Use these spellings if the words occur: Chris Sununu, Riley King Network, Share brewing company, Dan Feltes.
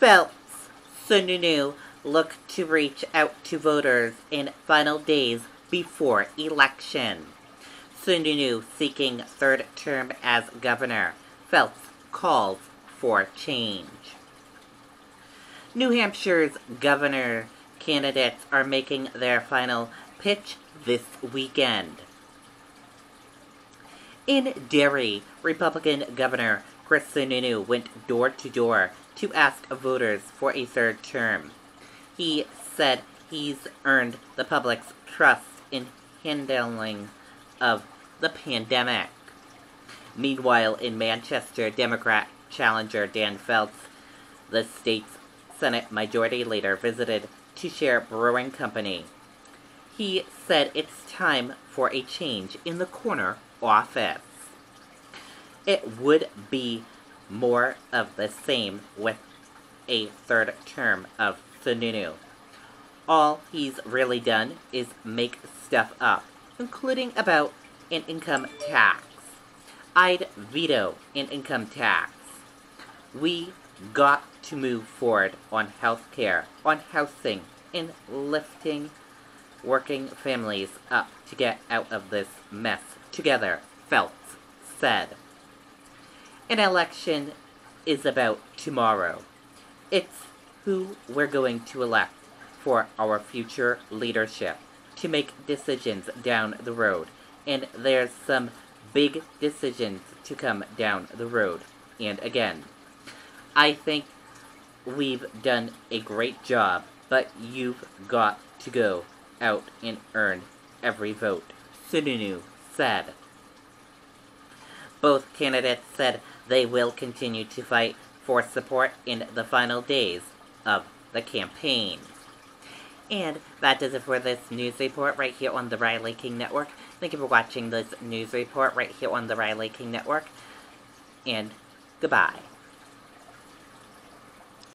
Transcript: Feltes, Sununu look to reach out to voters in final days before election. Sununu seeking third term as governor. Feltes calls for change. New Hampshire's governor candidates are making their final pitch this weekend. In Derry, Republican Governor Chris Sununu went door-to-door to ask voters for a third term. He said he's earned the public's trust in handling of the pandemic. Meanwhile, in Manchester, Democrat challenger Dan Feltes, the state's Senate Majority Leader, visited to Share Brewing Company. He said it's time for a change in the corner office. It would be more of the same with a third term of Sununu. All he's really done is make stuff up, including about an income tax. I'd veto an income tax. We got to move forward on healthcare, on housing, and lifting working families up to get out of this mess together, Feltes said. An election is about tomorrow. It's who we're going to elect for our future leadership to make decisions down the road, and there's some big decisions to come down the road. And again, I think we've done a great job, but you've got to go out and earn every vote, Sununu said. Both candidates said they will continue to fight for support in the final days of the campaign. And that does it for this news report right here on the Riley King Network. Thank you for watching this news report right here on the Riley King Network. And goodbye.